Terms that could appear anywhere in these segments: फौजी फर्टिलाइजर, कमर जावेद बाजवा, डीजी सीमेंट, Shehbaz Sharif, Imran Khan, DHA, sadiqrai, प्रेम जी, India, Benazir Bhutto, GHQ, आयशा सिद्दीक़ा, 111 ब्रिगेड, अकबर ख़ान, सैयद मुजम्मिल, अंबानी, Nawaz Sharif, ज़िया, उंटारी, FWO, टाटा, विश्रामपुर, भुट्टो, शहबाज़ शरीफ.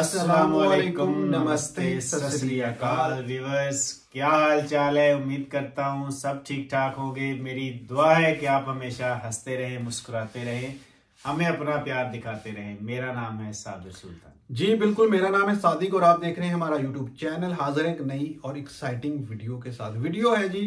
अस्सलामुअलैकुम, नमस्ते, सत श्री अकाल व्यूअर्स। क्या हाल चाल है? उम्मीद करता हूँ सब ठीक ठाक होंगे। मेरी दुआ है कि आप हमेशा हंसते रहें, मुस्कुराते रहें, हमें अपना प्यार दिखाते रहें। मेरा नाम है सादिक सुल्तान। जी बिल्कुल, मेरा नाम है सादिक और आप देख रहे हैं हमारा यूट्यूब चैनल। हाजिर एक नई और एक्साइटिंग वीडियो के साथ। वीडियो है जी,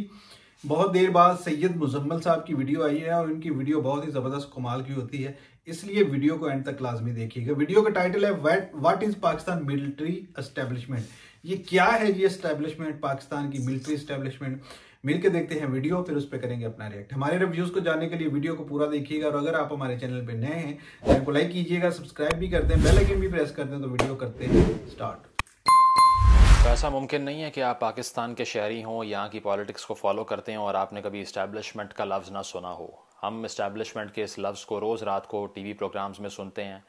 बहुत देर बाद सैयद मुजम्मिल साहब की वीडियो आई है और उनकी वीडियो बहुत ही ज़बरदस्त कमाल की होती है, इसलिए वीडियो को एंड तक लाजमी देखिएगा। वीडियो का टाइटल है what is Pakistan military establishment. ये क्या है जी एस्टेब्लिशमेंट, पाकिस्तान की मिलिट्री एस्टेब्लिशमेंट? मिलकर देखते हैं वीडियो, फिर उस पर करेंगे अपना रिएक्ट। हमारे रिव्यूज़ को जानने के लिए वीडियो को पूरा देखिएगा और अगर आप हमारे चैनल पर नए हैं तो आपको लाइक कीजिएगा, सब्सक्राइब भी करते हैं, बेल आइकन भी प्रेस करते हैं। तो वीडियो करते हैं स्टार्ट। तो ऐसा मुमकिन नहीं है कि आप पाकिस्तान के शहरी हों, यहाँ की पॉलिटिक्स को फॉलो करते हों और आपने कभी इस्टेब्लिशमेंट का लफ्ज़ ना सुना हो। हम इस्टेब्लिशमेंट के इस लफ्ज़ को रोज़ रात को टीवी प्रोग्राम्स में सुनते हैं,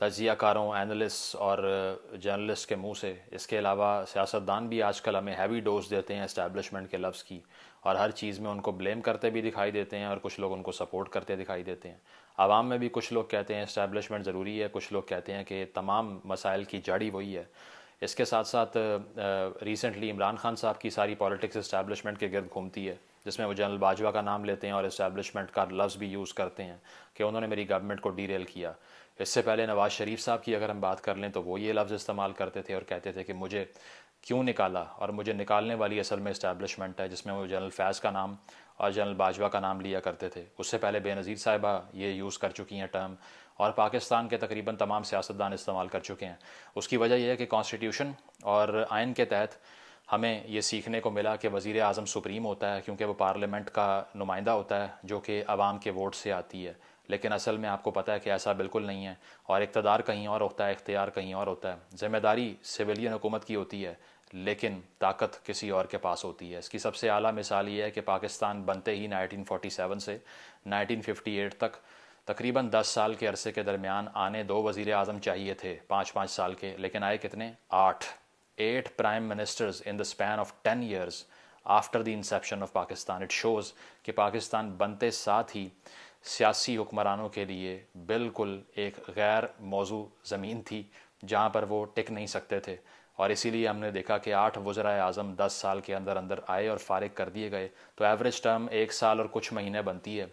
तजियाकारों, एनालिस्ट और जर्नलिस्ट के मुंह से। इसके अलावा सियासतदान भी आजकल हमें हैवी डोज देते हैं इस्टेब्लिशमेंट के लफ्ज़ की और हर चीज़ में उनको ब्लेम करते भी दिखाई देते हैं और कुछ लोग उनको सपोर्ट करते दिखाई देते हैं। आवाम में भी कुछ लोग कहते हैं इस्टेब्लिशमेंट ज़रूरी है, कुछ लोग कहते हैं कि तमाम मसाइल की जड़ ही वही है। इसके साथ साथ रिसेंटली इमरान खान साहब की सारी पॉलिटिक्स इस्टेब्लिशमेंट के गिर्द घूमती है, जिसमें वो जनरल बाजवा का नाम लेते हैं और इस्टेब्लिशमेंट का लफ्ज़ भी यूज़ करते हैं कि उन्होंने मेरी गवर्नमेंट को डीरेल किया। इससे पहले नवाज़ शरीफ साहब की अगर हम बात कर लें तो वो ये लफ्ज़ इस्तेमाल करते थे और कहते थे कि मुझे क्यों निकाला और मुझे निकालने वाली असल में इस्टेब्लिशमेंट है, जिसमें वो जनरल फैज़ का नाम और जनरल बाजवा का नाम लिया करते थे। उससे पहले बेनज़ीर साहिबा ये यूज़ कर चुकी हैं टर्म और पाकिस्तान के तकरीबन तमाम सियासतदान इस्तेमाल कर चुके हैं। उसकी वजह यह है कि कॉन्स्टिट्यूशन और आइन के तहत हमें ये सीखने को मिला कि वज़ीर आज़म सुप्रीम होता है क्योंकि वो पार्लियामेंट का नुमाइंदा होता है जो कि आवाम के वोट से आती है, लेकिन असल में आपको पता है कि ऐसा बिल्कुल नहीं है और इक़्तिदार कहीं और होता है, इख्तियार कहीं और होता है। ज़िम्मेदारी सिविलियन हुकूमत की होती है लेकिन ताकत किसी और के पास होती है। इसकी सबसे आला मिसाल ये है कि पाकिस्तान बनते ही 1947 से 1958 तक तकरीबन 10 साल के अरसे के दरमियान आने 2 वज़ीर आज़म चाहिए थे, 5-5 साल के, लेकिन आए कितने? 8 prime ministers in the span of 10 years after the inception of Pakistan. It shows कि पाकिस्तान बनते साथ ही सियासी हुक्मरानों के लिए बिल्कुल एक गैर मौजू ज़मीन थी जहाँ पर वो टिक नहीं सकते थे और इसीलिए हमने देखा कि 8 वज़ीर आज़म 10 साल के अंदर अंदर आए और फारिग कर दिए गए। तो एवरेज टर्म 1 साल और कुछ महीने बनती है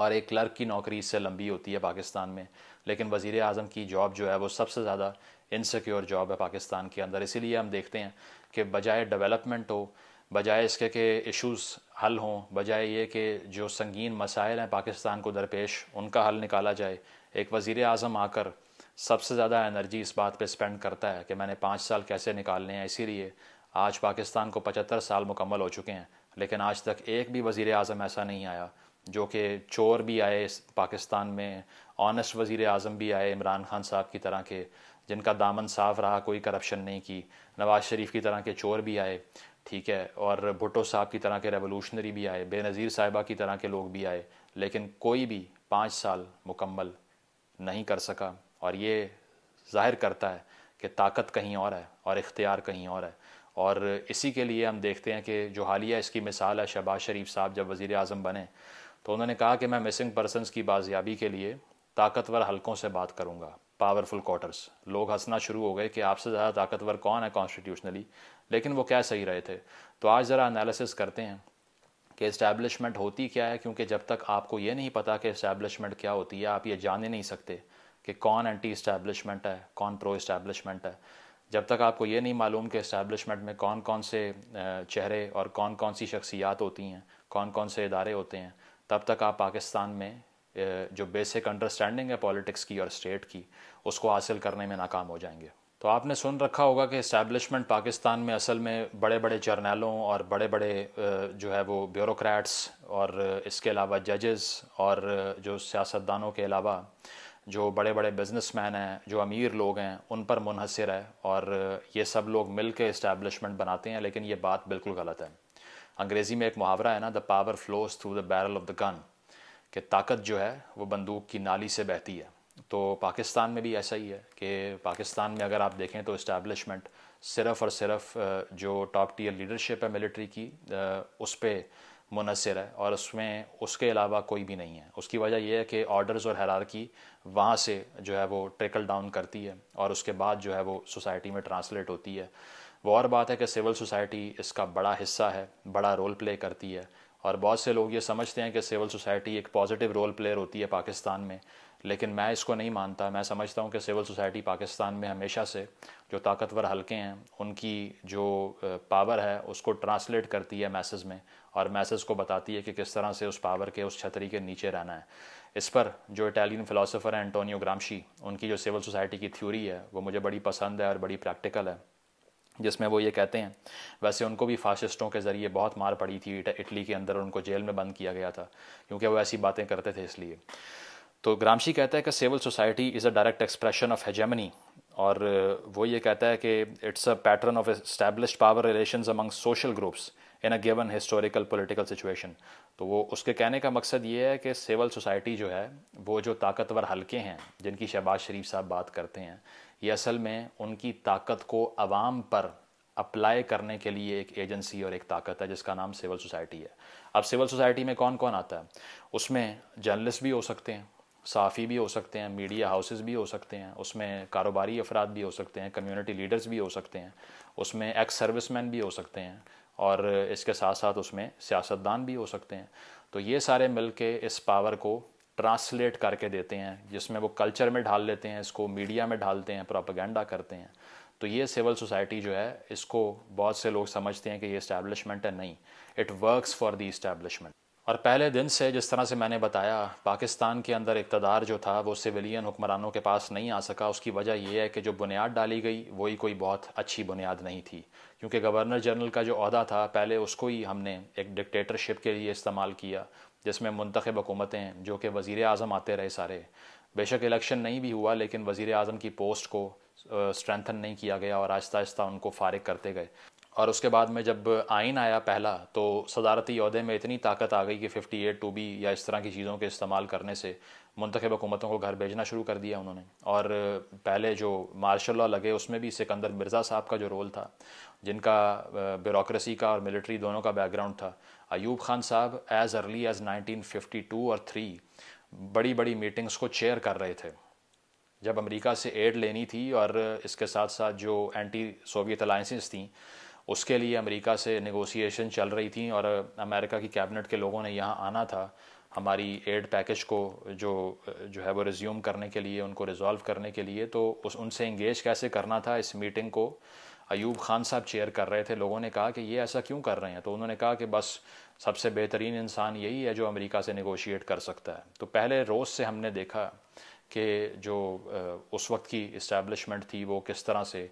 और एक क्लर्क की नौकरी इससे लंबी होती है पाकिस्तान में, लेकिन वज़ीर आज़म की जॉब जो है वो सबसे ज़्यादा इनसिक्योर जॉब है पाकिस्तान के अंदर। इसीलिए हम देखते हैं कि बजाय डेवलपमेंट हो, बजाय इसके कि इश्यूज़ हल हों, बजाय ये कि जो संगीन मसाइल हैं पाकिस्तान को दरपेश उनका हल निकाला जाए, एक वज़ीर आज़म आकर सबसे ज़्यादा एनर्जी इस बात पे स्पेंड करता है कि मैंने 5 साल कैसे निकालने हैं। इसीलिए आज पाकिस्तान को 75 साल मुकम्मल हो चुके हैं लेकिन आज तक एक भी वज़ीर आज़म ऐसा नहीं आया, जो कि चोर भी आए पाकिस्तान में, ऑनेस्ट वज़ीर आज़म भी आए इमरान खान साहब की तरह के, जिनका दामन साफ रहा, कोई करप्शन नहीं की। नवाज़ शरीफ की तरह के चोर भी आए, ठीक है, और भुट्टो साहब की तरह के रेवोल्यूशनरी भी आए, बेनज़ीर साहिबा की तरह के लोग भी आए, लेकिन कोई भी 5 साल मुकम्मल नहीं कर सका। और ये जाहिर करता है कि ताकत कहीं और है और इख्तियार कहीं और है। और इसी के लिए हम देखते हैं कि जो हालिया इसकी मिसाल है, शहबाज शरीफ साहब जब वज़ीर आज़म बने तो उन्होंने कहा कि मैं मिसिंग पर्सनस की बाजियाबी के लिए ताकतवर हलकों से बात करूंगा, पावरफुल क्वार्टर्स। लोग हंसना शुरू हो गए कि आपसे ज़्यादा ताकतवर कौन है कॉन्स्टिट्यूशनली, लेकिन वो क्या सही रहे थे। तो आज ज़रा एनालिसिस करते हैं कि इस्टेब्लिशमेंट होती क्या है, क्योंकि जब तक आपको ये नहीं पता कि इस्टेब्लिशमेंट क्या होती है, आप ये जाने नहीं सकते कि कौन एंटी इस्टेब्लिशमेंट है, कौन प्रो इस्टेब्लिशमेंट है। जब तक आपको ये नहीं मालूम कि इस्टेब्लिशमेंट में कौन कौन से चेहरे और कौन कौन सी शख्सियात होती हैं, कौन कौन से इदारे होते हैं, तब तक आप पाकिस्तान में जो बेसिक अंडरस्टैंडिंग है पॉलिटिक्स की और स्टेट की, उसको हासिल करने में नाकाम हो जाएंगे। तो आपने सुन रखा होगा कि इस्टेब्लिशमेंट पाकिस्तान में असल में बड़े बड़े जर्नैलों और बड़े बड़े जो है वो ब्यूरोक्रेट्स और इसके अलावा जजेस और जो सियासतदानों के अलावा जो बड़े बड़े बिजनेसमैन हैं, जो अमीर लोग हैं, उन पर मुनहसर है और ये सब लोग मिल के इस्टेब्लिशमेंट बनाते हैं। लेकिन ये बात बिल्कुल गलत है। अंग्रेज़ी में एक मुहावरा है ना, the power flows through the barrel of the gun, कि ताकत जो है वो बंदूक की नाली से बहती है। तो पाकिस्तान में भी ऐसा ही है कि पाकिस्तान में अगर आप देखें तो इस्टेब्लिशमेंट सिर्फ़ और सिर्फ जो टॉप टीयर लीडरशिप है मिलिट्री की, उस पर मुनसर है और उसमें उसके अलावा कोई भी नहीं है। उसकी वजह यह है कि ऑर्डर्स और हायरार्की वहाँ से जो है वो ट्रिकल डाउन करती है और उसके बाद जो है वो सोसाइटी में ट्रांसलेट होती है। वो और बात है कि सिविल सोसाइटी इसका बड़ा हिस्सा है, बड़ा रोल प्ले करती है और बहुत से लोग ये समझते हैं कि सिविल सोसाइटी एक पॉजिटिव रोल प्लेयर होती है पाकिस्तान में, लेकिन मैं इसको नहीं मानता। मैं समझता हूँ कि सिविल सोसाइटी पाकिस्तान में हमेशा से जो ताकतवर हलके हैं उनकी जो पावर है उसको ट्रांसलेट करती है मैसेज में और मैसेज को बताती है कि किस तरह से उस पावर के, उस छतरी के नीचे रहना है। इस पर जो इटालियन फ़िलासफ़र हैं एंटोनियो ग्रामशी, उनकी जो सिविल सोसाइटी की थ्योरी है वो मुझे बड़ी पसंद है और बड़ी प्रैक्टिकल है, जिसमें वो ये कहते हैं, वैसे उनको भी फासिस्टों के ज़रिए बहुत मार पड़ी थी इटली के अंदर, उनको जेल में बंद किया गया था क्योंकि वो ऐसी बातें करते थे इसलिए। तो ग्रामशी कहता है कि civil society is a direct expression of hegemony और वो ये कहता है कि it's a pattern of established power relations among social groups in a given historical political situation. तो वो उसके कहने का मकसद ये है कि सिविल सोसाइटी जो है वो जो ताकतवर हलके हैं जिनकी शहबाज शरीफ साहब बात करते हैं, ये असल में उनकी ताकत को आवाम पर अप्लाई करने के लिए एक एजेंसी और एक ताकत है जिसका नाम सिविल सोसाइटी है। अब सिविल सोसाइटी में कौन कौन आता है? उसमें जर्नलिस्ट भी हो सकते हैं, साफ़ी भी हो सकते हैं, मीडिया हाउसेस भी हो सकते हैं, उसमें कारोबारी अफराद भी हो सकते हैं, कम्युनिटी लीडर्स भी हो सकते हैं, उसमें एक्स सर्विसमैन भी हो सकते हैं और इसके साथ साथ उसमें सियासतदान भी हो सकते हैं। तो ये सारे मिलके इस पावर को ट्रांसलेट करके देते हैं, जिसमें वो कल्चर में ढाल लेते हैं, इसको मीडिया में ढालते हैं, प्रोपेगेंडा करते हैं। तो ये सिविल सोसाइटी जो है, इसको बहुत से लोग समझते हैं कि ये इस्टेब्लिशमेंट है, नहीं, it works for the establishment. और पहले दिन से जिस तरह से मैंने बताया, पाकिस्तान के अंदर इक़्तिदार जो था वो सिविलियन हुक्मरानों के पास नहीं आ सका। उसकी वजह यह है कि जो बुनियाद डाली गई वही कोई बहुत अच्छी बुनियाद नहीं थी, क्योंकि गवर्नर जनरल का जो ओहदा था पहले उसको ही हमने एक डिक्टेटरशिप के लिए इस्तेमाल किया, जिसमें मुंतखब हुकूमतें जो कि वज़ीर आज़म आते रहे सारे, बेशक इलेक्शन नहीं भी हुआ लेकिन वज़ीर आज़म की पोस्ट को स्ट्रेंथन नहीं किया गया और आहिस्ता आहिस्ता उनको फारिग करते गए। और उसके बाद में जब आइन आया पहला, तो सदारती ओहदे में इतनी ताकत आ गई कि 58(2)B या इस तरह की चीज़ों के इस्तेमाल करने से मुंतखब हुकूमतों को घर भेजना शुरू कर दिया उन्होंने। और पहले जो मार्शल लॉ लगे उसमें भी सिकंदर मिर्ज़ा साहब का जो रोल था, जिनका ब्यूरोक्रेसी का और मिलिट्री दोनों का बैकग्राउंड था, Ayub Khan sahab as early as 1952 और 3 बड़ी बड़ी मीटिंग्स को चेयर कर रहे थे जब अमेरिका से एड लेनी थी और इसके साथ साथ जो एंटी सोवियत अलाइंसेस थीं उसके लिए अमेरिका से नेगोशिएशन चल रही थी और अमेरिका की कैबिनेट के लोगों ने यहाँ आना था हमारी एड पैकेज को जो है वो रिज्यूम करने के लिए, उनको रिजॉल्व करने के लिए। तो उनसे इंगेज कैसे करना था, इस मीटिंग को अयूब खान साहब चेयर कर रहे थे। लोगों ने कहा कि ये ऐसा क्यों कर रहे हैं, तो उन्होंने कहा कि बस सबसे बेहतरीन इंसान यही है जो अमेरिका से नेगोशिएट कर सकता है। तो पहले रोज़ से हमने देखा कि जो उस वक्त की इस्टेब्लिशमेंट थी वो किस तरह से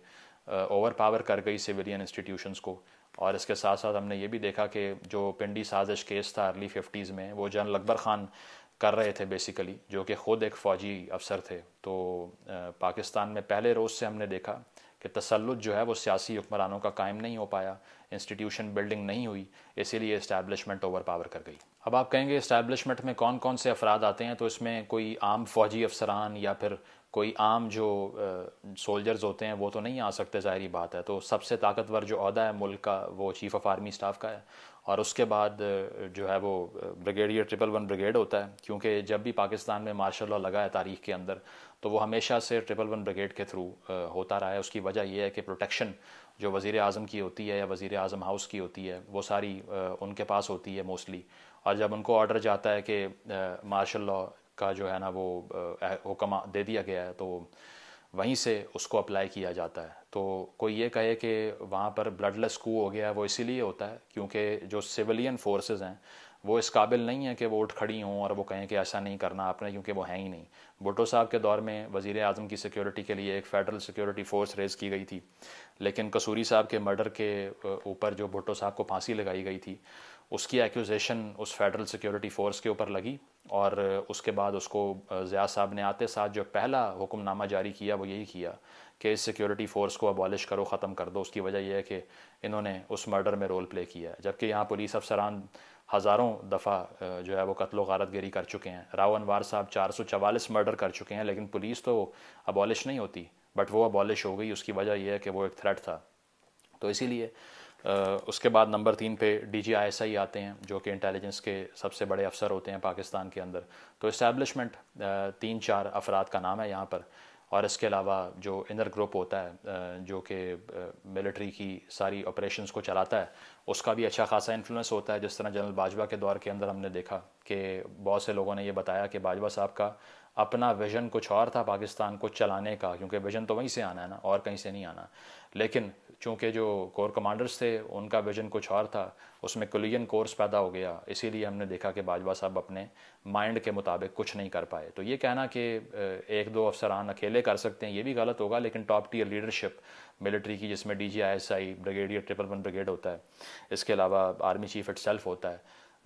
ओवर पावर कर गई सिविलियन इंस्टीट्यूशंस को। और इसके साथ साथ हमने ये भी देखा कि जो पिंडी साजिश केस था अर्ली 50s में, वो जनरल अकबर ख़ान कर रहे थे बेसिकली, जो कि ख़ुद एक फ़ौजी अफसर थे। तो पाकिस्तान में पहले रोज़ से हमने देखा कि तसल्लुत जो है वो सियासी हुक्मरानों का कायम नहीं हो पाया, इंस्टीट्यूशन बिल्डिंग नहीं हुई, इसीलिए इस्टेब्लिशमेंट ओवर पावर कर गई। अब आप कहेंगे इस्टेब्लिशमेंट में कौन कौन से अफराद आते हैं, तो इसमें कोई आम फ़ौजी अफसरान या फिर कोई आम जो सोल्जर्स होते हैं वो तो नहीं आ सकते, ज़ाहरी बात है। तो सबसे ताकतवर जो अहदा है मुल्क का वो चीफ़ ऑफ आर्मी स्टाफ का है और उसके बाद जो है वो ब्रिगेडियर 111 ब्रिगेड होता है, क्योंकि जब भी पाकिस्तान में मार्शल लॉ लगा है तारीख़ के अंदर तो वो हमेशा से 111 ब्रिगेड के थ्रू होता रहा है। उसकी वजह यह है कि प्रोटेक्शन जो वज़ीर आज़म की होती है या वज़ीर आज़म हाउस की होती है वो सारी उनके पास होती है मोस्टली। और जब उनको ऑर्डर जाता है कि मार्शल लॉ का जो है ना वो हुक्म दे दिया गया है, तो वहीं से उसको अप्लाई किया जाता है। तो कोई ये कहे कि वहाँ पर ब्लडलेस कू हो गया है, वो इसीलिए होता है क्योंकि जो सिविलियन फोर्सेस हैं वो इस काबिल नहीं है कि वो उठ खड़ी हों और वो कहें कि ऐसा नहीं करना आपने, क्योंकि वो हैं ही नहीं। भुट्टो साहब के दौर में वज़ीर आज़म की सिक्योरिटी के लिए एक फ़ेडरल सिक्योरिटी फ़ोर्स रेज़ की गई थी, लेकिन कसूरी साहब के मर्डर के ऊपर जो भुट्टो साहब को फांसी लगाई गई थी उसकी एक्यूज़ेशन उस फेडरल सिक्योरिटी फ़ोर्स के ऊपर लगी और उसके बाद उसको ज़िया साहब ने आते साथ जो पहला हुक्मनामा जारी किया वो यही किया कि इस सिक्योरिटी फ़ोर्स को अबॉलिश करो, ख़त्म कर दो। उसकी वजह यह है कि इन्होंने उस मर्डर में रोल प्ले किया, जबकि यहाँ पुलिस अफसरान हज़ारों दफ़ा जो है वो कत्ल व गारतगिरी कर चुके हैं। राव अनवार साहब 444 मर्डर कर चुके हैं, लेकिन पुलिस तो अबॉलिश नहीं होती, बट वो अबॉलिश हो गई। उसकी वजह यह है कि वो एक थ्रेट था। तो इसीलिए उसके बाद नंबर 3 पे DG ISI आते हैं जो कि इंटेलिजेंस के सबसे बड़े अफसर होते हैं पाकिस्तान के अंदर। तो इस्टेब्लिशमेंट 3-4 अफराद का नाम है यहाँ पर। और इसके अलावा जो इनर ग्रुप होता है जो कि मिलिट्री की सारी ऑपरेशंस को चलाता है, उसका भी अच्छा खासा इन्फ्लुएंस होता है। जिस तरह जनरल बाजवा के दौर के अंदर हमने देखा कि बहुत से लोगों ने ये बताया कि बाजवा साहब का अपना विज़न कुछ और था पाकिस्तान को चलाने का, क्योंकि विज़न तो वहीं से आना है ना, और कहीं से नहीं आना। लेकिन चूँकि जो कोर कमांडर्स थे उनका विज़न कुछ और था, उसमें कोलिजन कोर्स पैदा हो गया, इसीलिए हमने देखा कि बाजवा साहब अपने माइंड के मुताबिक कुछ नहीं कर पाए। तो ये कहना कि 1-2 अफसरान अकेले कर सकते हैं ये भी गलत होगा, लेकिन टॉप टीयर लीडरशिप मिलिट्री की जिसमें DG ISI brigadier triple 1 ब्रिगेड होता है, इसके अलावा आर्मी चीफ इटसेल्फ होता है,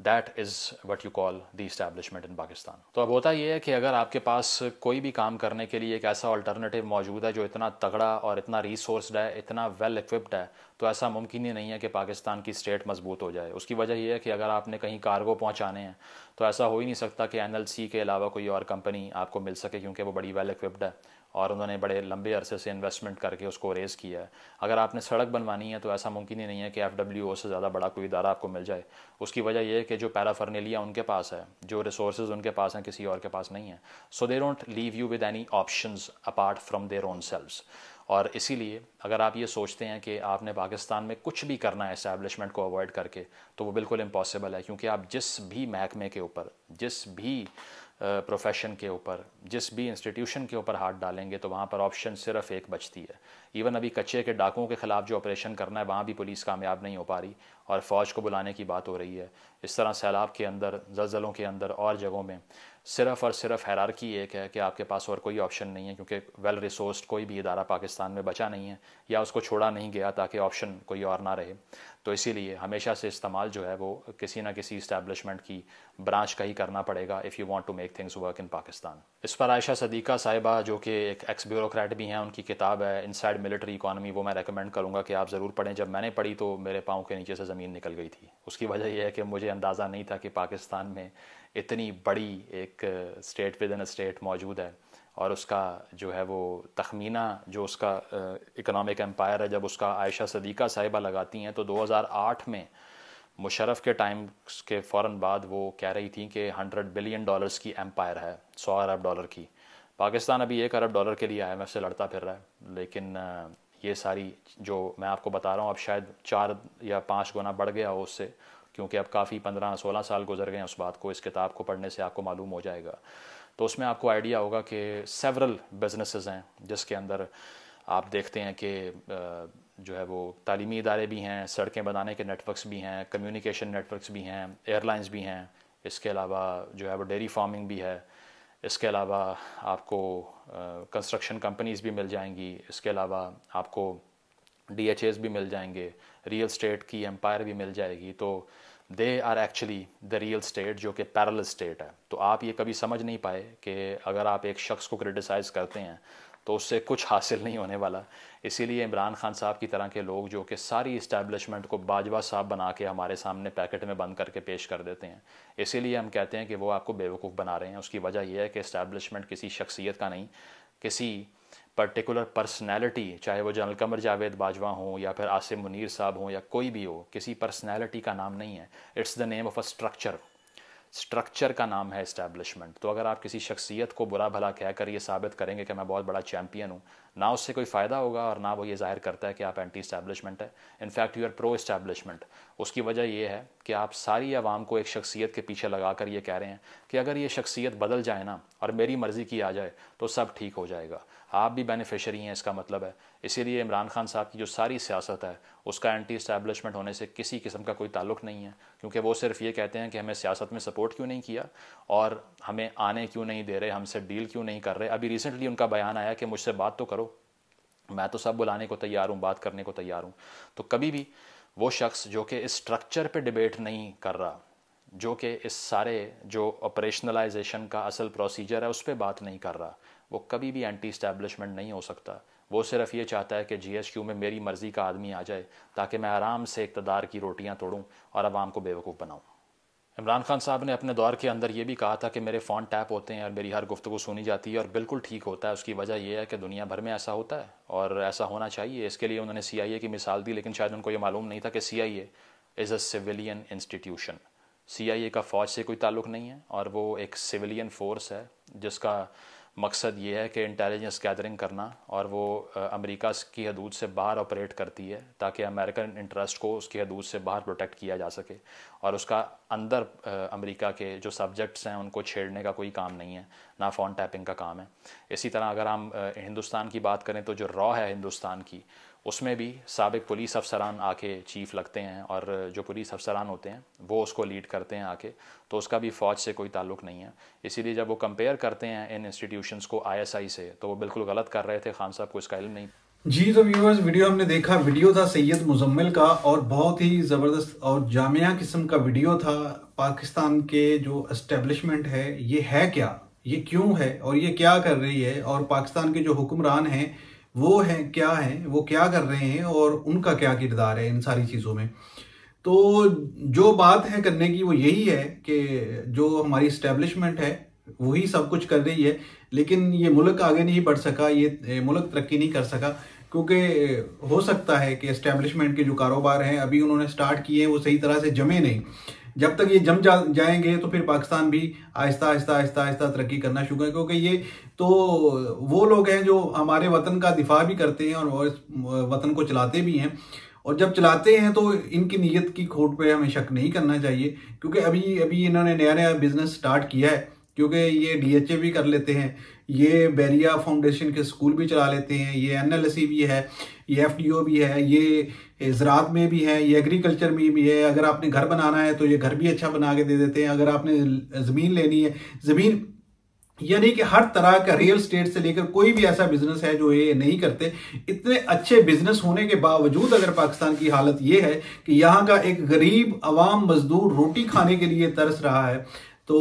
that is what you call the establishment in Pakistan. तो अब होता ये है कि अगर आपके पास कोई भी काम करने के लिए एक ऐसा अल्टरनेटिव मौजूद है जो इतना तगड़ा और इतना रिसोर्सड है, इतना वेल इक्विप्ड है, तो ऐसा मुमकिन ही नहीं है कि पाकिस्तान की स्टेट मजबूत हो जाए। उसकी वजह यह है कि अगर आपने कहीं कार्गो पहुंचाने हैं तो ऐसा हो ही नहीं सकता कि NLC के अलावा कोई और कंपनी आपको मिल सके, क्योंकि वो बड़ी वेल इक्विप्ड है और उन्होंने बड़े लंबे अरसे से इन्वेस्टमेंट करके उसको रेज़ किया है। अगर आपने सड़क बनवानी है तो ऐसा मुमकिन ही नहीं है कि FWO से ज़्यादा बड़ा कोई इदारा आपको मिल जाए। उसकी वजह यह है कि जो पैराफर्नेलिया उनके पास है, जो रिसोर्सेज उनके पास हैं, किसी और के पास नहीं है। So they don't leave you with any options apart from their own selves. और इसीलिए अगर आप ये सोचते हैं कि आपने पाकिस्तान में कुछ भी करना है एस्टैब्लिशमेंट को अवॉइड करके, तो वो बिल्कुल इम्पॉसिबल है, क्योंकि आप जिस भी महकमे के ऊपर, जिस भी प्रोफेशन के ऊपर, जिस भी इंस्टीट्यूशन के ऊपर हाथ डालेंगे तो वहाँ पर ऑप्शन सिर्फ एक बचती है। इवन अभी कच्चे के डाकुओं के ख़िलाफ़ जो ऑपरेशन करना है वहाँ भी पुलिस कामयाब नहीं हो पा रही और फ़ौज को बुलाने की बात हो रही है। इस तरह सैलाब के अंदर, ज़लज़लों के अंदर और जगहों में सिर्फ़ और सिर्फ हायरार्की एक है कि आपके पास और कोई ऑप्शन नहीं है, क्योंकि वेल रिसोर्स्ड कोई भी इदारा पाकिस्तान में बचा नहीं है या उसको छोड़ा नहीं गया ताकि ऑप्शन कोई और ना रहे। तो इसीलिए हमेशा से इस्तेमाल जो है वो किसी ना किसी इस्टेब्लिशमेंट की ब्रांच का ही करना पड़ेगा if you want to make things work in Pakistan. इस पर आयशा सिद्दीक़ा साहिबा, जो कि एक एक्स ब्यूरोक्रेट भी हैं, उनकी किताब है इनसाइड मिलिट्री इकॉनमी, वो मैं रेकमेंड करूँगा कि आप ज़रूर पढ़ें। जब मैंने पढ़ी तो मेरे पाँव के नीचे से ज़मीन निकल गई थी। उसकी वजह यह है कि मुझे अंदाज़ा नहीं था कि पाकिस्तान में इतनी बड़ी एक state within a state मौजूद है और उसका जो है वो तखमीना, जो उसका इकनॉमिक एम्पायर है, जब उसका आयशा सिद्दीक़ा साहिबा लगाती हैं तो 2008 में मुशर्रफ के टाइम के फ़ौरन बाद वो कह रही थी कि $100 बिलियन की एम्पायर है, $100 अरब की। पाकिस्तान अभी $1 अरब के लिए IMF से लड़ता फिर रहा है, लेकिन ये सारी जो मैं आपको बता रहा हूँ अब शायद 4 या 5 गुना बढ़ गया हो उससे, क्योंकि अब काफ़ी 15-16 साल गुजर गए हैं उस बात को। इस किताब को पढ़ने से आपको मालूम हो जाएगा। तो उसमें आपको आइडिया होगा कि सेवरल बिजनेसेस हैं जिसके अंदर आप देखते हैं कि जो है वो तालीमी इदारे भी हैं, सड़कें बनाने के नेटवर्क्स भी हैं, कम्युनिकेशन नेटवर्क्स भी हैं, एयरलाइंस भी हैं, इसके अलावा जो है वो डेयरी फार्मिंग भी है, इसके अलावा आपको कंस्ट्रक्शन कंपनीज़ भी मिल जाएंगी, इसके अलावा आपको DHAs भी मिल जाएंगे, रियल स्टेट की एम्पायर भी मिल जाएगी। तो they are actually the real state जो कि पैरेलल स्टेट है। तो आप ये कभी समझ नहीं पाए कि अगर आप एक शख्स को क्रिटिसाइज़ करते हैं तो उससे कुछ हासिल नहीं होने वाला। इसीलिए इमरान खान साहब की तरह के लोग जो कि सारी इस्टेब्लिशमेंट को बाजवा साहब बना के हमारे सामने पैकेट में बंद करके पेश कर देते हैं, इसीलिए हम कहते हैं कि वो आपको बेवकूफ़ बना रहे हैं। उसकी वजह यह है कि इस्टेब्लिशमेंट किसी शख्सियत का नहीं, किसी पर्टिकुलर पर्सनैलिटी, चाहे वो जनरल कमर जावेद बाजवा हों या फिर आसिम मुनीर साहब हों या कोई भी हो, किसी पर्सनैलिटी का नाम नहीं है। It's the name of a structure. Structure का नाम है इस्टेब्लिशमेंट। तो अगर आप किसी शख्सियत को बुरा भला कहकर ये साबित करेंगे कि मैं बहुत बड़ा चैम्पियन हूँ, ना उससे कोई फ़ायदा होगा और ना वो ये ज़ाहिर करता है कि आप एंटी इस्टेब्लिशमेंट है। In fact you are pro establishment. उसकी वजह यह है कि आप सारी आवाम को एक शख्सियत के पीछे लगा कर ये कह रहे हैं कि अगर ये शख्सियत बदल जाए ना और मेरी मर्ज़ी की आ जाए तो सब ठीक हो जाएगा। आप भी बेनिफिशरी हैं, इसका मतलब है। इसीलिए इमरान खान साहब की जो सारी सियासत है उसका एंटी इस्टेब्लिशमेंट होने से किसी किस्म का कोई ताल्लुक़ नहीं है, क्योंकि वो सिर्फ ये कहते हैं कि हमें सियासत में सपोर्ट क्यों नहीं किया और हमें आने क्यों नहीं दे रहे, हमसे डील क्यों नहीं कर रहे। अभी रिसेंटली उनका बयान आया कि मुझसे बात तो करो, मैं तो सब बुलाने को तैयार हूँ, बात करने को तैयार हूँ। तो कभी भी वो शख्स जो कि इस स्ट्रक्चर पे डिबेट नहीं कर रहा, जो कि इस सारे जो ऑपरेशनलाइजेशन का असल प्रोसीजर है उस पर बात नहीं कर रहा, वो कभी भी एंटी इस्टेब्लिशमेंट नहीं हो सकता। वो सिर्फ ये चाहता है कि GHQ में मेरी मर्ज़ी का आदमी आ जाए ताकि मैं आराम से इक़्तिदार की रोटियां तोड़ूं और आवाम को बेवकूफ़ बनाऊं। इमरान खान साहब ने अपने दौर के अंदर ये भी कहा था कि मेरे फ़ोन टैप होते हैं और मेरी हर गुफ्तगू सुनी जाती है और बिल्कुल ठीक होता है। उसकी वजह यह है कि दुनिया भर में ऐसा होता है और ऐसा होना चाहिए। इसके लिए उन्होंने CIA की मिसाल दी, लेकिन शायद उनको ये मालूम नहीं था कि CIA is a civilian institution. CIA का फ़ौज से कोई ताल्लुक़ नहीं है और वो एक सिविलियन फोर्स है जिसका मकसद ये है कि इंटेलिजेंस गैदरिंग करना, और वो अमेरिका की हदूद से बाहर ऑपरेट करती है ताकि अमेरिकन इंटरेस्ट को उसकी हदूद से बाहर प्रोटेक्ट किया जा सके। और उसका अंदर अमेरिका के जो सब्जेक्ट्स हैं उनको छेड़ने का कोई काम नहीं है, ना फ़ोन टैपिंग का काम है। इसी तरह अगर हम हिंदुस्तान की बात करें तो जो रॉ है हिंदुस्तान की, उसमें भी साबिक पुलिस अफसरान आके चीफ लगते हैं और जो पुलिस अफसरान होते हैं वो उसको लीड करते हैं आके, तो उसका भी फ़ौज से कोई ताल्लुक़ नहीं है। इसीलिए जब वो कंपेयर करते हैं इन इंस्टीट्यूशंस को ISI से, तो वो बिल्कुल गलत कर रहे थे। खान साहब को इसका इल्म नहीं। जी तो व्यूअर्स, वीडियो हमने देखा, वीडियो था सैयद मुज़म्मिल का और बहुत ही ज़बरदस्त और जामिया किस्म का वीडियो था। पाकिस्तान के जो एस्टेब्लिशमेंट है ये है क्या, ये क्यों है और ये क्या कर रही है, और पाकिस्तान के जो हुक्मरान हैं वो हैं क्या हैं, वो क्या कर रहे हैं और उनका क्या किरदार है इन सारी चीज़ों में। तो जो बात है करने की वो यही है कि जो हमारी इस्टेब्लिशमेंट है वही सब कुछ कर रही है, लेकिन ये मुल्क आगे नहीं बढ़ सका, ये मुल्क तरक्की नहीं कर सका, क्योंकि हो सकता है कि इस्टेब्लिशमेंट के जो कारोबार हैं अभी उन्होंने स्टार्ट किए हैं वो सही तरह से जमे नहीं। जब तक ये जम जाएंगे तो फिर पाकिस्तान भी आहिस्ता आहिस्ता आहिस्ता आहिस्ता तरक्की करना शुरू करें, क्योंकि ये तो वो लोग हैं जो हमारे वतन का दिफा भी करते हैं और इस वतन को चलाते भी हैं। और जब चलाते हैं तो इनकी नीयत की खोट पे हमें शक नहीं करना चाहिए, क्योंकि अभी अभी इन्होंने नया नया बिजनेस स्टार्ट किया है, क्योंकि ये DHA भी कर लेते हैं, ये बैरिया फाउंडेशन के स्कूल भी चला लेते हैं, ये NLC भी है, ये FDO भी है, ये ज़रात में भी है, ये एग्रीकल्चर में भी है। अगर आपने घर बनाना है तो ये घर भी अच्छा बना के दे देते हैं, अगर आपने ज़मीन लेनी है ज़मीन, यानी कि हर तरह का रियल स्टेट से लेकर कोई भी ऐसा बिजनेस है जो ये नहीं करते। इतने अच्छे बिजनेस होने के बावजूद अगर पाकिस्तान की हालत ये है कि यहाँ का एक गरीब आवाम मजदूर रोटी खाने के लिए तरस रहा है, तो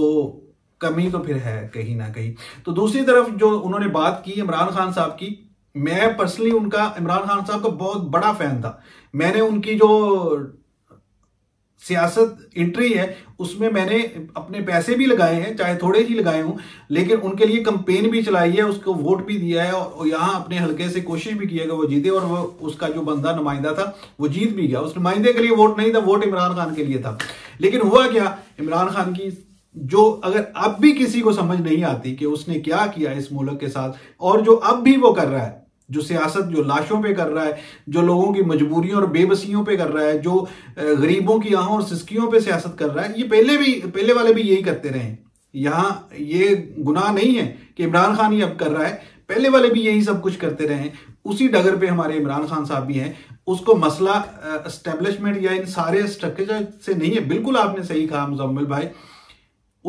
कमी तो फिर है कहीं ना कहीं। तो दूसरी तरफ जो उन्होंने बात की इमरान खान साहब की, मैं पर्सनली उनका, इमरान खान साहब का बहुत बड़ा फैन था। मैंने उनकी जो सियासत एंट्री है उसमें मैंने अपने पैसे भी लगाए हैं, चाहे थोड़े ही लगाए हों, लेकिन उनके लिए कंपेन भी चलाई है, उसको वोट भी दिया है और यहाँ अपने हलके से कोशिश भी किया कि वो जीते, और वो उसका जो बंदा नुमाइंदा था वो जीत भी गया। उस नुमाइंदे के लिए वोट नहीं था, वोट इमरान खान के लिए था। लेकिन हुआ क्या, इमरान खान की जो अगर अब भी किसी को समझ नहीं आती कि उसने क्या किया इस मुल्क के साथ, और जो अब भी वो कर रहा है, जो सियासत जो लाशों पे कर रहा है, जो लोगों की मजबूरियों और बेबसियों पे कर रहा है, जो गरीबों की आहों और सिस्कियों पे सियासत कर रहा है, ये पहले वाले भी यही करते रहे। यहाँ ये गुनाह नहीं है कि इमरान खान ही अब कर रहा है, पहले वाले भी यही सब कुछ करते रहे। उसी डगर पे हमारे इमरान खान साहब भी हैं। उसको मसला एस्टेब्लिशमेंट या इन सारे स्ट्रक्चर से नहीं है। बिल्कुल आपने सही कहा मुज़म्मिल भाई,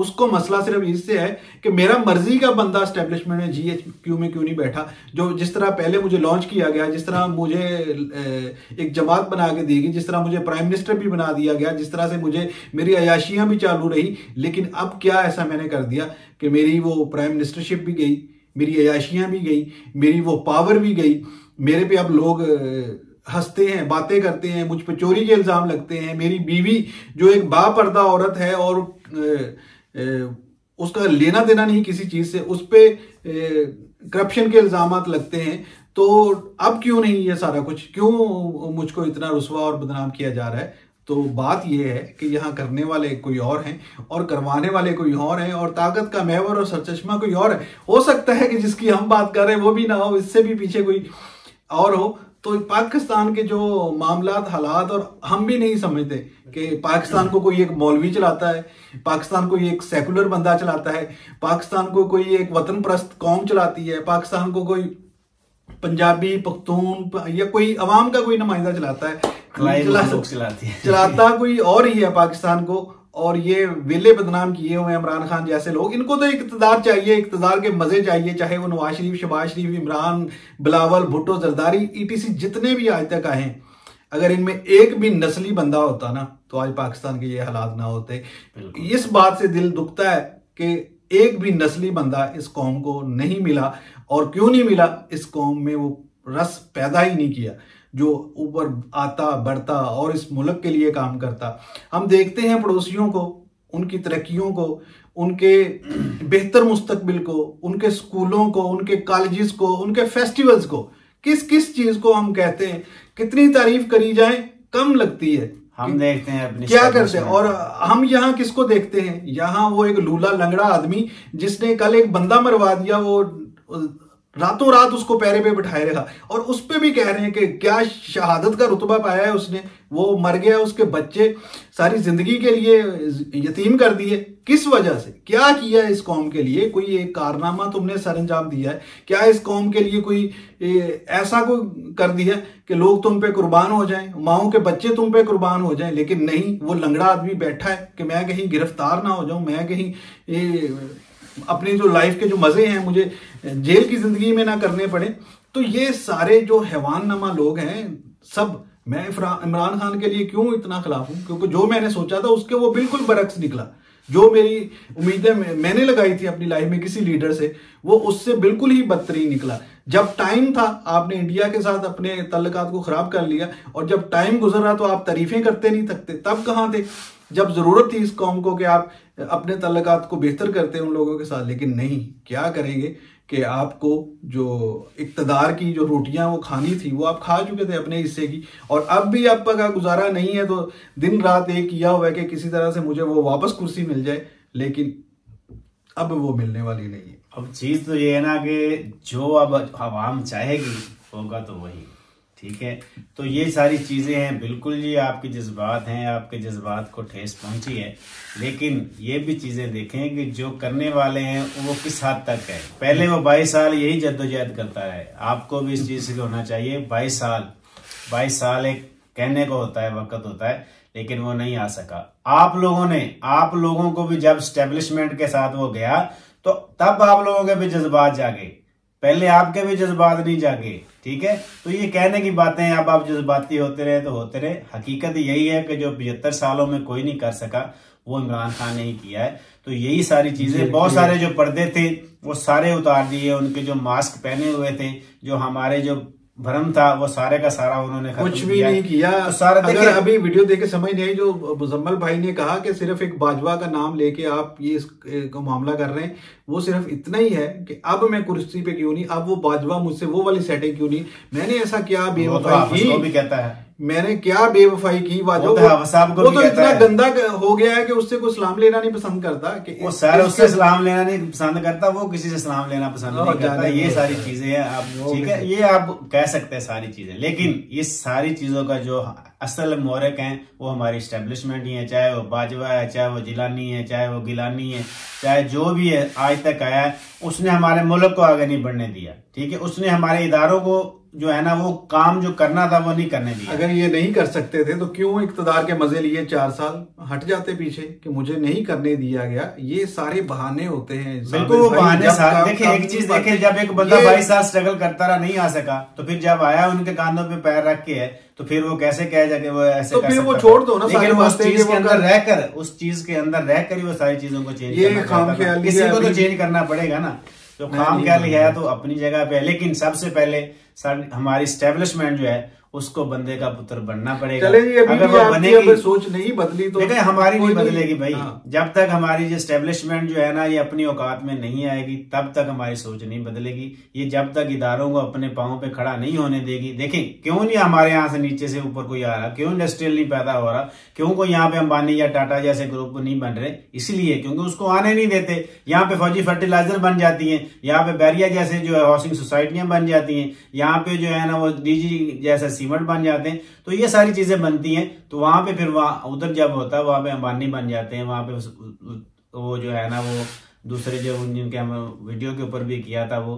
उसको मसला सिर्फ इससे है कि मेरा मर्जी का बंदा एस्टेब्लिशमेंट में GHQ में क्यों नहीं बैठा, जो जिस तरह पहले मुझे लॉन्च किया गया, जिस तरह मुझे एक जमात बना के दी गई, जिस तरह मुझे प्राइम मिनिस्टर भी बना दिया गया, जिस तरह से मुझे मेरी अयाशियाँ भी चालू रही। लेकिन अब क्या ऐसा मैंने कर दिया कि मेरी वो प्राइम मिनिस्टरशिप भी गई, मेरी अयाशियाँ भी गई, मेरी वो पावर भी गई, मेरे पे अब लोग हंसते हैं, बातें करते हैं, मुझ पर चोरी के इल्ज़ाम लगते हैं। मेरी बीवी जो एक बापर्दा औरत है और उसका लेना देना नहीं किसी चीज़ से, उस पर करप्शन के इल्ज़ामात लगते हैं। तो अब क्यों नहीं ये सारा कुछ, क्यों मुझको इतना रुसवा और बदनाम किया जा रहा है? तो बात यह है कि यहाँ करने वाले कोई और हैं और करवाने वाले कोई और हैं और ताकत का महवर और सरचश्मा कोई और है। हो सकता है कि जिसकी हम बात कर रहे हैं वो भी ना हो, इससे भी पीछे कोई और हो। तो पाकिस्तान के जो मामलात हालात, और हम भी नहीं समझते कि पाकिस्तान को कोई एक मौलवी चलाता है, पाकिस्तान को एक सेकुलर बंदा चलाता है, पाकिस्तान को कोई एक वतन परस्त कौम चलाती है, पाकिस्तान को कोई पंजाबी पख्तून या कोई आवाम का कोई नुमाइंदा चलाता है, चलाता कोई और ही है पाकिस्तान को। और ये वेले बदनाम किए हुए इमरान खान जैसे लोग, इनको तो इक़्तिदार चाहिए, इक़्तिदार के मज़े चाहिए, चाहे वो नवाज शरीफ, शहबाज शरीफ, इमरान, बिलावल, भुट्टो, जरदारी, ETC जितने भी आज तक आए हैं, अगर इनमें एक भी नस्ली बंदा होता ना तो आज पाकिस्तान के ये हालात ना होते। इस बात से दिल दुखता है कि एक भी नस्ली बंदा इस कौम को नहीं मिला। और क्यों नहीं मिला? इस कौम में वो रस पैदा ही नहीं किया जो ऊपर आता बढ़ता और इस मुल्क के लिए काम करता। हम देखते हैं पड़ोसियों को, उनकी तरक्कियों को, उनके बेहतर मुस्तकबिल को, उनके स्कूलों को, उनके कॉलेजेस को, उनके फेस्टिवल्स को, किस किस चीज को हम कहते हैं, कितनी तारीफ करी जाए कम लगती है। हम देखते हैं अपनी क्या करते हैं, और हम यहाँ किसको देखते हैं, यहाँ वो एक लूला लंगड़ा आदमी जिसने कल एक बंदा मरवा दिया, वो रातों रात उसको पैरे पे बिठाए रखा, और उस पर भी कह रहे हैं कि क्या शहादत का रुतबा पाया है उसने, वो मर गया, उसके बच्चे सारी जिंदगी के लिए यतीम कर दिए, किस वजह से, क्या किया है इस कौम के लिए, कोई एक कारनामा तुमने सरअंजाम दिया है क्या, इस कौम के लिए कोई ऐसा कोई कर दिया कि लोग तुम पे कुर्बान हो जाएं, माओं के बच्चे तुम पे कुर्बान हो जाएं। लेकिन नहीं, वो लंगड़ा आदमी बैठा है कि मैं कहीं गिरफ्तार ना हो जाऊं, मैं कहीं अपनी जो लाइफ के जो मजे हैं मुझे जेल की जिंदगी में ना करने पड़े। तो ये सारे जो हैवाननामा लोग हैं सब, मैं इमरान खान के लिए क्यों इतना खिलाफ हूँ, क्योंकि जो मैंने सोचा था उसके वो बिल्कुल बरक्स निकला, जो मेरी उम्मीदें मैंने लगाई थी अपनी लाइफ में किसी लीडर से, वो उससे बिल्कुल ही बदतरीन निकला। जब टाइम था आपने इंडिया के साथ अपने ताल्लुकात को खराब कर लिया, और जब टाइम गुजर रहा तो आप तारीफें करते नहीं थकते, तब कहाँ थे जब जरूरत थी इस कौम को कि आप अपने ताल्लुकात को बेहतर करते हैं उन लोगों के साथ। लेकिन नहीं, क्या करेंगे कि आपको जो इक्तदार की जो रोटियां वो खानी थी वो आप खा चुके थे अपने हिस्से की, और अब भी आपका गुजारा नहीं है, तो दिन रात एक किया हुआ है कि किसी तरह से मुझे वो वापस कुर्सी मिल जाए, लेकिन अब वो मिलने वाली नहीं है। अब चीज़ तो ये है ना कि जो अब आवाम चाहेगी होगा तो वही, ठीक है। तो ये सारी चीज़ें हैं, बिल्कुल जी आपके जज्बात हैं, आपके जज्बात को ठेस पहुंची है, लेकिन ये भी चीज़ें देखें कि जो करने वाले हैं वो किस हद तक है। पहले वो 22 साल यही जद्दोजहद करता है, आपको भी इस चीज़ से होना चाहिए। 22 साल एक कहने को होता है, वक्त होता है, लेकिन वो नहीं आ सका। आप लोगों को भी जब स्टैब्लिशमेंट के साथ वो गया तो तब आप लोगों के भी जज्बात जागे, पहले आपके भी जज्बात नहीं जागे, ठीक है। तो ये कहने की बातें हैं, अब आप जज्बाती होते रहे तो होते रहे, हकीकत यही है कि जो 75 सालों में कोई नहीं कर सका वो इमरान खान ने ही किया है। तो यही सारी चीजें, बहुत सारे जो पर्दे थे वो सारे उतार दिए, उनके जो मास्क पहने हुए थे, जो हमारे जो भ्रम था वो सारे का सारा उन्होंने कुछ भी नहीं किया। तो सारा अगर अभी वीडियो देखे समझ नहीं आई, जो मुजम्मिल भाई ने कहा कि सिर्फ एक बाजवा का नाम लेके आप ये मामला कर रहे हैं, वो सिर्फ इतना ही है कि अब मैं कुर्सी पे क्यों नहीं, अब वो बाजवा मुझसे वो वाली सेटिंग क्यों नहीं, मैंने ऐसा क्या बेवफाई की, वो भी कहता है मैंने क्या बेवफाई की, वो तो इतना गंदा हो गया है कि उससे कोई सलाम लेना नहीं पसंद करता, कि वो सारे उससे सलाम लेना नहीं पसंद करता, वो किसी से सलाम लेना पसंद नहीं करता। ये सारी चीजें हैं, आप ठीक है, ये आप कह सकते हैं सारी चीजें, लेकिन ये सारी चीजों का जो असल मोरक है वो हमारी स्टैब्लिशमेंट ही है, चाहे वो बाजवा है, चाहे वो जिलानी है, चाहे वो गिलानी है, चाहे जो भी है आज तक आया है, उसने हमारे मुल्क को आगे नहीं बढ़ने दिया, ठीक है। उसने हमारे इदारों को जो है ना वो काम जो करना था वो नहीं करने दिया। अगर ये नहीं कर सकते थे तो क्यों इक्तदार के मजे लिए 4 साल हट जाते पीछे कि मुझे नहीं करने दिया गया। ये सारे बहाने होते हैं, बिल्कुल बहाने सारे। देखिए एक चीज देखे, जब एक बंदा 22 साल स्ट्रगल करता रहा, नहीं आ सका, तो फिर जब आया उनके कानों पे पैर रख के है तो फिर वो कैसे कह जाके वो ऐसे तो कर फिर वो छोड़ दो ना, उस चीज के अंदर रहकर वो सारी चीजों को चेंज करना, किसी को तो चेंज करना पड़ेगा ना। तो काम क्या लिया है तो अपनी जगह पे, लेकिन सबसे पहले हमारी स्टैब्लिशमेंट जो है उसको बंदे का पुत्र बनना पड़ेगा। अगर वो बनेगी, सोच नहीं बदली तो देखिए हमारी नहीं बदलेगी भाई। जब तक हमारी जो स्टैब्लिशमेंट जो है ना ये अपनी औकात में नहीं आएगी तब तक हमारी सोच नहीं बदलेगी। ये जब तक इदारों को अपने पाँव पे खड़ा नहीं होने देगी, देखें क्यों नहीं हमारे यहाँ से नीचे से ऊपर कोई आ रहा, क्यों इंडस्ट्रियल नहीं पैदा हो रहा, क्यों कोई यहाँ पे अंबानी या टाटा जैसे ग्रुप नहीं बन रहे, इसलिए क्योंकि उसको आने नहीं देते। यहाँ पे फौजी फर्टिलाइजर बन जाती है, यहाँ पे बैरिया जैसे जो है हाउसिंग सोसाइटियां बन जाती है, यहाँ पे जो है ना वो डीजी जैसे सीमेंट बन जाते हैं, तो ये सारी चीजें बनती हैं। तो वहां पे फिर वहां उधर जब होता है वहां पे अंबानी बन जाते हैं, वहां पे वो जो है ना वो दूसरे जो जिनके हम वीडियो के ऊपर भी किया था वो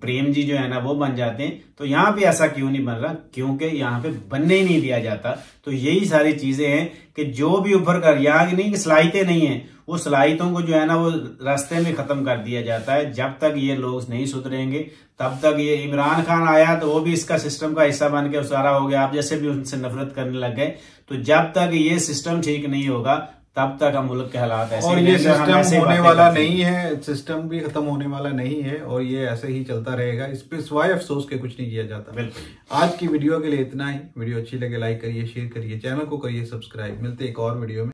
प्रेम जी जो है ना वो बन जाते हैं। तो यहाँ पे ऐसा क्यों नहीं बन रहा, क्योंकि यहाँ पे बनने ही नहीं दिया जाता। तो यही सारी चीजें हैं कि जो भी ऊपर कर, यहाँ नहीं कि सलाहियतें नहीं है, वो सलाहियतों को जो है ना वो रास्ते में खत्म कर दिया जाता है। जब तक ये लोग नहीं सुधरेंगे तब तक ये इमरान खान आया तो वो भी इसका सिस्टम का हिस्सा बन के सारा हो गया, आप जैसे भी उनसे नफरत करने लग गए। तो जब तक ये सिस्टम ठीक नहीं होगा तब तक हम मुल्क के हालात ऐसे, और ये सिस्टम होने वाला नहीं है, सिस्टम भी खत्म होने वाला नहीं है, और ये ऐसे ही चलता रहेगा। इस पे स्वाय अफसोस के कुछ नहीं किया जाता। बिल्कुल आज की वीडियो के लिए इतना ही। वीडियो अच्छी लगे लाइक करिए, शेयर करिए, चैनल को करिए सब्सक्राइब। मिलते एक और वीडियो में।